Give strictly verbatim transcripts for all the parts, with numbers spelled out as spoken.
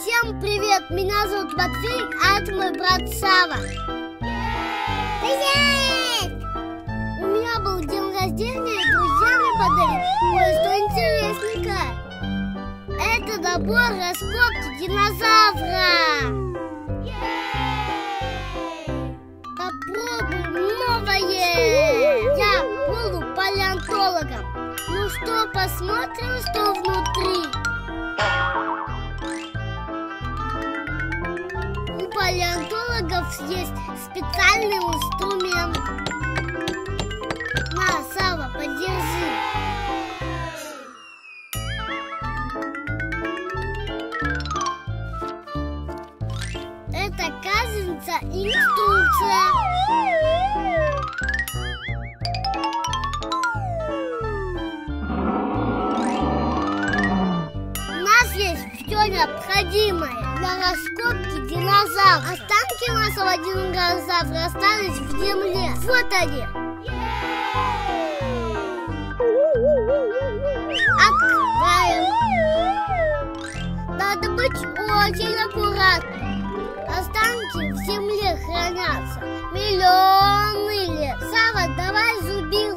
Всем привет! Меня зовут Батвей, а это мой брат Сава. Привет! У меня был день рождения, и друзья мне подарили кое-что интересненькое. Это набор распорки динозавра. Попробуем новое! Я буду палеонтологом. Ну что, посмотрим, что внутри. У палеонтологов есть специальный инструмент. На, Сава, подержи. Это, оказывается, инструкция. У нас есть все необходимое для раскопки динозавров. Останки нашего динозавра остались в земле. Вот они. Открываем. Надо быть очень аккуратным. Останки в земле хранятся миллионы лет. Сава, давай зубило.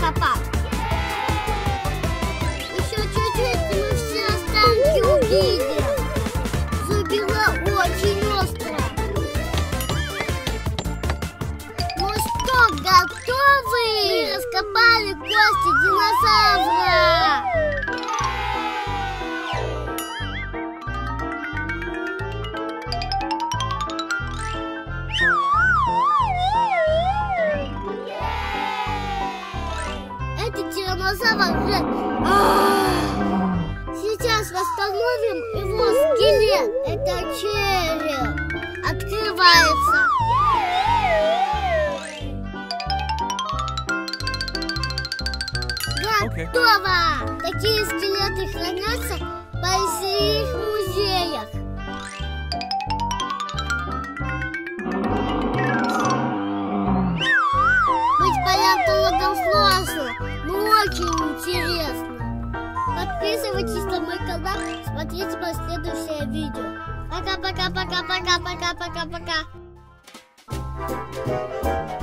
Папа. Еще чуть-чуть, и мы все останки увидим. Зубило очень острое. Ну что, готовы? Мы раскопали кости динозавра. Сейчас восстановим его скелет. Это череп открывается. Готово! Такие скелеты хранятся в больших музеях. Быть палеонтологом сложно. Очень интересно. Подписывайтесь на мой канал, смотрите мое следующее видео. Пока-пока-пока-пока-пока-пока-пока.